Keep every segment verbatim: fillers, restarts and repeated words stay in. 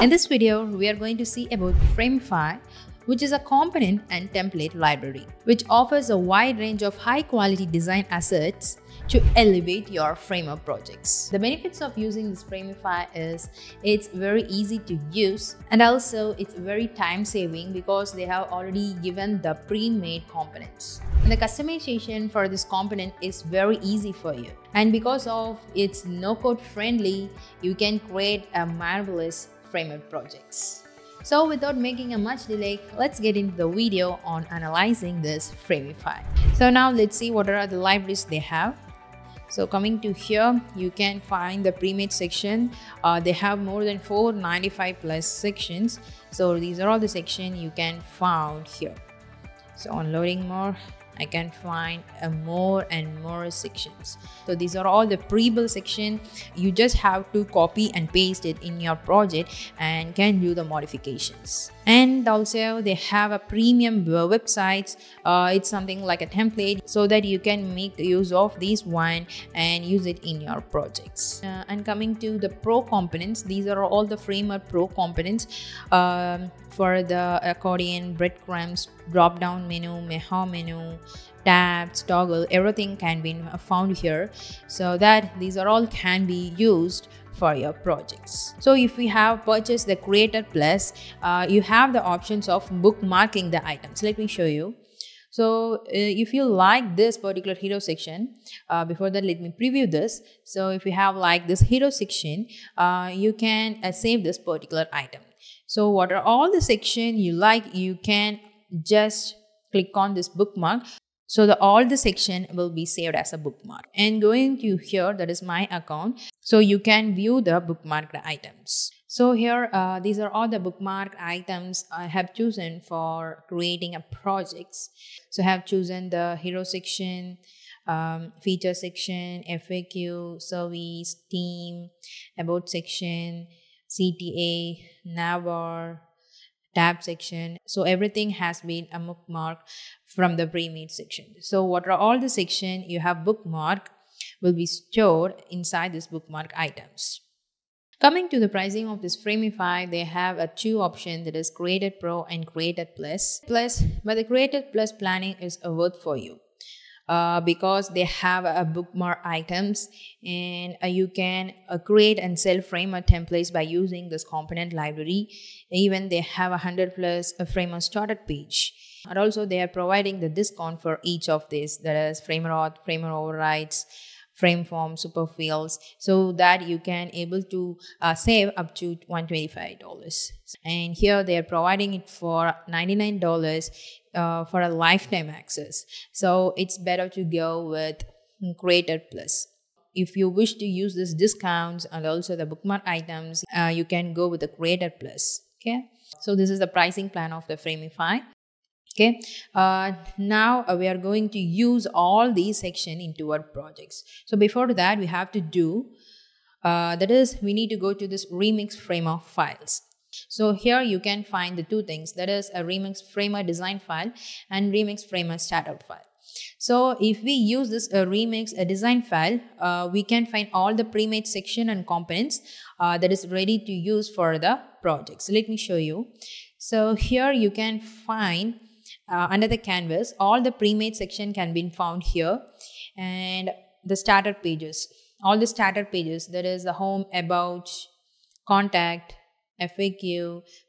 In this video, we are going to see about Framify, which is a component and template library, which offers a wide range of high-quality design assets to elevate your Framer projects. The benefits of using this Framify is it's very easy to use, and also it's very time-saving because they have already given the pre-made components. And the customization for this component is very easy for you. And because of it's no-code friendly, you can create a marvelous Framer projects. So without making a much delay, let's get into the video on analyzing this Framify. So now let's see what are the libraries they have. So coming to here, you can find the pre-made section. Uh, they have more than four ninety-five plus sections. So these are all the sections you can find here. So on loading more, I can find a more and more sections. So these are all the pre-built section. You just have to copy and paste it in your project and can do the modifications. And also they have a premium websites. Uh, it's something like a template so that you can make use of this one and use it in your projects. Uh, and coming to the pro components, these are all the Framer pro components um, for the accordion, breadcrumbs, drop-down menu, meha menu, tabs, toggle, everything can be found here, so that these are all can be used for your projects. So if we have purchased the Creator Plus, uh, you have the options of bookmarking the items. Let me show you. So uh, if you like this particular hero section, uh, before that let me preview this. So if you have like this hero section, uh, you can uh, save this particular item. So what are all the section you like, you can just click on this bookmark. So the, all the section will be saved as a bookmark. And going to here, that is my account. So you can view the bookmarked items. So here, uh, these are all the bookmarked items I have chosen for creating a projects. So I have chosen the hero section, um, feature section, F A Q, service, team, about section, C T A, navbar, tab section. So everything has been a bookmark from the pre-made section. So what are all the section you have bookmarked will be stored inside this bookmark items. Coming to the pricing of this Framify, they have a two option, that is Creator Pro and Creator Plus. Plus, but the Creator Plus planning is a worth for you. Uh, because they have a uh, bookmark items, and uh, you can uh, create and sell Framer templates by using this component library. Even they have a hundred plus a Framer started page, and also they are providing the discount for each of these. That is Framer Auth, Framer Overrides, Frameform, Superfields, so that you can able to uh, save up to one hundred twenty-five dollars. And here they are providing it for ninety-nine dollars uh, for a lifetime access. So it's better to go with Creator Plus. If you wish to use these discounts and also the bookmark items, uh, you can go with the Creator Plus. Okay. So this is the pricing plan of the Framify. Okay, uh, now we are going to use all these sections into our projects. So before that, we have to do, uh, that is, we need to go to this Remix Framer files. So here you can find the two things, that is a Remix Framer design file and Remix Framer startup file. So if we use this uh, Remix uh, design file, uh, we can find all the pre-made section and components uh, that is ready to use for the projects. So let me show you. So here you can find Uh, under the canvas, all the pre-made section can be found here, and the starter pages, all the starter pages, there is the home, about, contact, F A Q,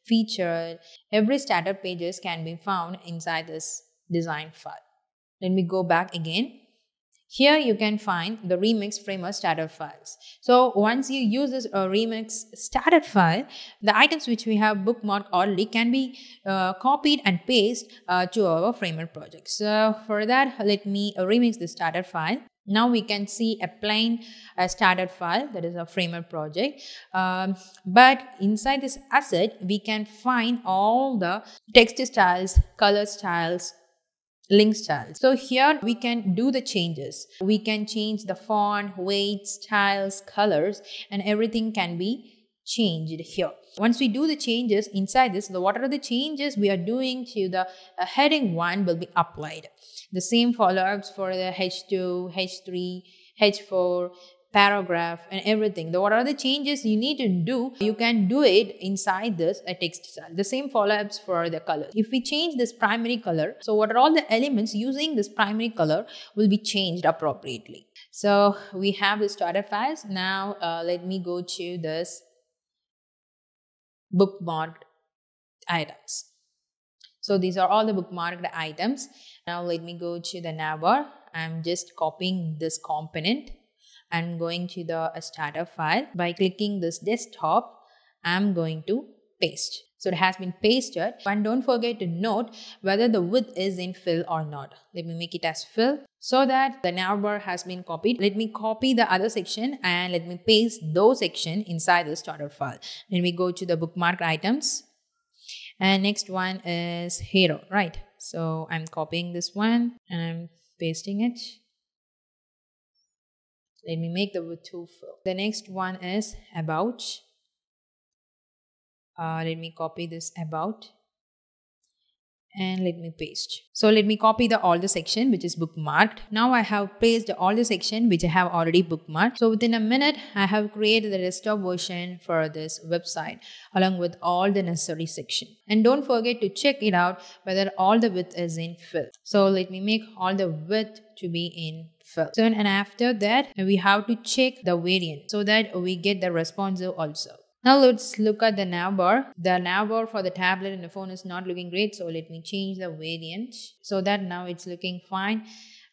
feature, every starter pages can be found inside this design file. Let me go back again. Here you can find the Remix Framer starter files. So once you use this uh, Remix starter file, the items which we have bookmarked already can be uh, copied and pasted uh, to our Framer project. So for that, let me uh, remix the starter file. Now we can see a plain uh, starter file, that is a Framer project. Um, but inside this asset, we can find all the text styles, color styles, link styles. So here we can do the changes. We can change the font, weight, styles, colors, and everything can be changed here. Once we do the changes inside this, the what are the changes we are doing to the uh, heading one will be applied. The same follow-ups for the H two, H three, H four, paragraph and everything. What are the changes you need to do? You can do it inside this a text cell. The same follow-ups for the color. If we change this primary color, so what are all the elements using this primary color will be changed appropriately. So we have the starter files. Now uh, let me go to this bookmarked items. So these are all the bookmarked items. Now let me go to the navbar. I'm just copying this component and going to the starter file. By clicking this desktop, I'm going to paste. So it has been pasted. And don't forget to note whether the width is in fill or not. Let me make it as fill so that the navbar has been copied. Let me copy the other section and let me paste those section inside the starter file. Then we go to the bookmarked items. And next one is hero, right? So I'm copying this one and I'm pasting it. Let me make the width two fill. The next one is about. Uh, let me copy this about and let me paste. So let me copy the all the section which is bookmarked. Now I have pasted all the section which I have already bookmarked. So within a minute, I have created the desktop version for this website along with all the necessary section. And don't forget to check it out whether all the width is in fill. So let me make all the width to be in fill. So and after that, we have to check the variant so that we get the responsive also. Now let's look at the navbar. The navbar for the tablet and the phone is not looking great. So let me change the variant so that now it's looking fine.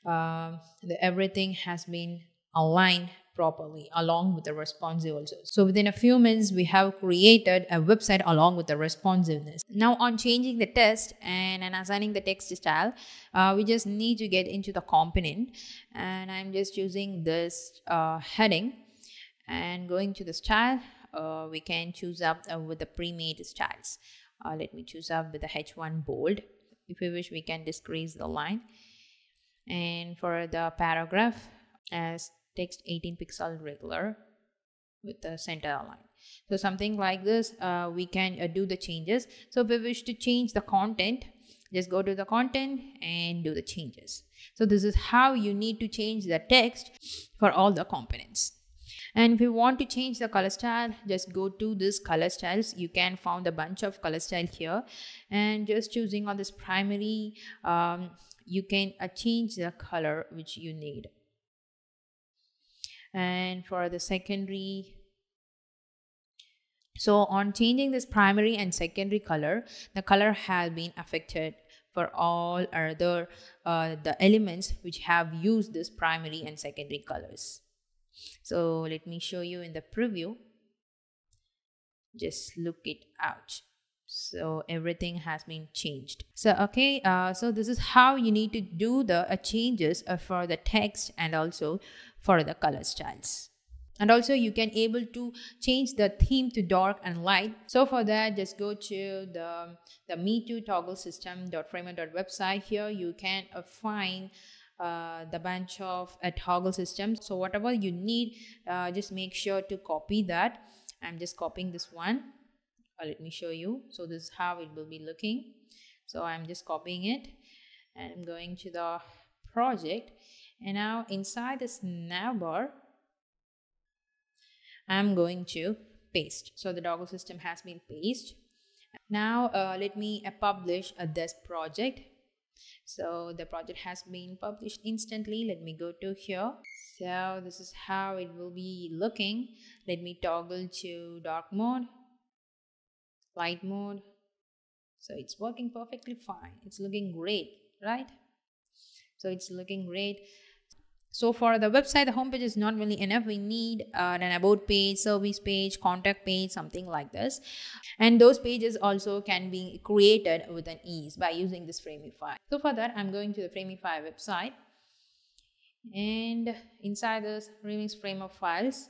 Uh, the, everything has been aligned properly along with the responsive also. So within a few minutes, we have created a website along with the responsiveness. Now on changing the text and, and assigning the text style, uh, we just need to get into the component. And I'm just using this uh, heading and going to the style. Uh, we can choose up uh, with the pre-made styles. Uh, let me choose up with the H one bold. If we wish, we can decrease the line. And for the paragraph, as text eighteen pixel regular with the center align. So something like this, uh, we can uh, do the changes. So if we wish to change the content, just go to the content and do the changes. So this is how you need to change the text for all the components. And if you want to change the color style, just go to this color styles. You can find a bunch of color style here and just choosing on this primary, um, you can uh, change the color which you need. And for the secondary, so on changing this primary and secondary color, the color has been affected for all other uh, the elements which have used this primary and secondary colors. So let me show you in the preview. Just look it out. So everything has been changed. So okay, uh, so this is how you need to do the uh, changes uh, for the text and also for the color styles. And also you can able to change the theme to dark and light. So for that, just go to the, the me two toggle system dot framer dot website. Here you can uh, find Uh, the bunch of uh, toggle systems. So whatever you need, uh, just make sure to copy that. I'm just copying this one. Uh, let me show you. So this is how it will be looking. So I'm just copying it and I'm going to the project. And now inside this navbar, I'm going to paste. So the toggle system has been pasted. Now uh, let me uh, publish uh, this project. So the project has been published instantly. Let me go to here. So this is how it will be looking. Let me toggle to dark mode, light mode. So it's working perfectly fine. It's looking great, right? So it's looking great. So for the website, the homepage is not really enough. We need uh, an about page, service page, contact page, something like this. And those pages also can be created with an ease by using this Framify. So for that, I'm going to the Framify website. And inside this Remix Framer files,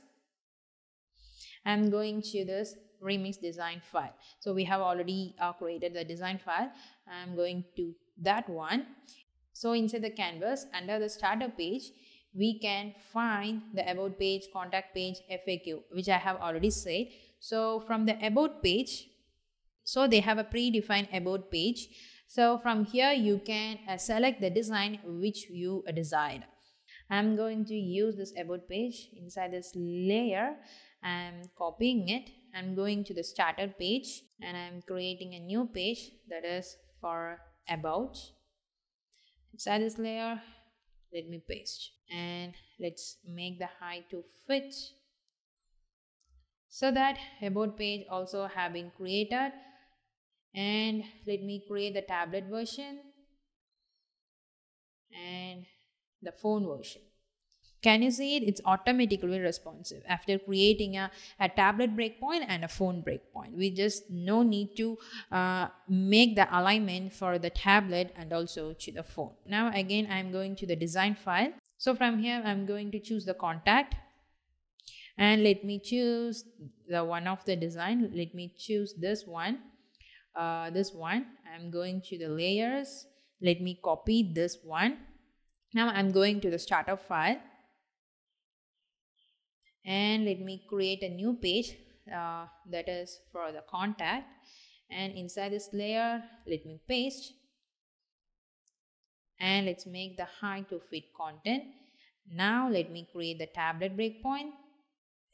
I'm going to this Remix design file. So we have already uh, created the design file. I'm going to that one. So inside the canvas, under the starter page, we can find the about page, contact page, F A Q, which I have already said. So from the about page, so they have a predefined about page. So from here, you can uh, select the design which you uh, desired. I'm going to use this about page inside this layer. I'm copying it. I'm going to the starter page and I'm creating a new page that is for about. Inside this layer, let me paste and let's make the height to fit so that about page also have been created. And let me create the tablet version and the phone version. Can you see it? It's automatically responsive after creating a, a tablet breakpoint and a phone breakpoint. We just no need to uh, make the alignment for the tablet and also to the phone. Now again, I'm going to the design file. So from here, I'm going to choose the contact and let me choose the one of the design. Let me choose this one, uh, this one. I'm going to the layers. Let me copy this one. Now I'm going to the starter file. And let me create a new page uh, that is for the contact, and inside this layer let me paste and let's make the height to fit content. Now let me create the tablet breakpoint.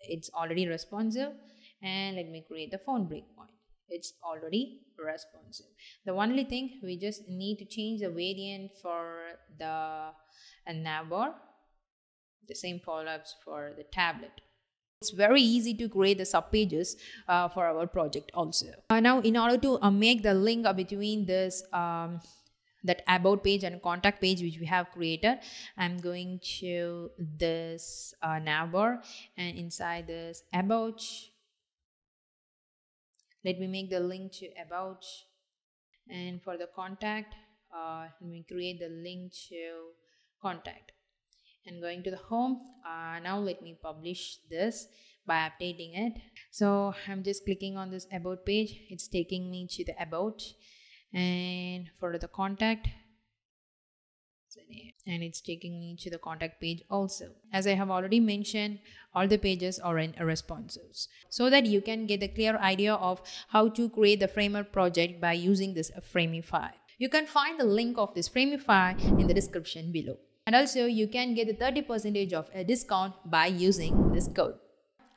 It's already responsive. And let me create the phone breakpoint. It's already responsive. The only thing we just need to change the gradient for the navbar. The same follow-ups for the tablet. It's very easy to create the sub pages uh, for our project also. Uh, now in order to uh, make the link between this um, that about page and contact page which we have created, I'm going to this uh, navbar and inside this about, let me make the link to about, and for the contact uh, let me create the link to contact. And going to the home, uh, now let me publish this by updating it. So I'm just clicking on this about page. It's taking me to the about, and for the contact, and it's taking me to the contact page also. As I have already mentioned, all the pages are in responsives. So that you can get a clear idea of how to create the Framer project by using this Framify. You can find the link of this Framify in the description below. And also you can get the thirty percent of a discount by using this code.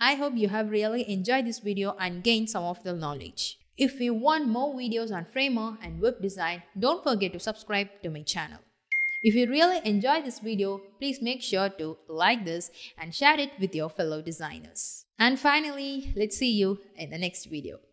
I hope you have really enjoyed this video and gained some of the knowledge. If you want more videos on Framer and web design, don't forget to subscribe to my channel. If you really enjoyed this video, please make sure to like this and share it with your fellow designers. And finally, let's see you in the next video.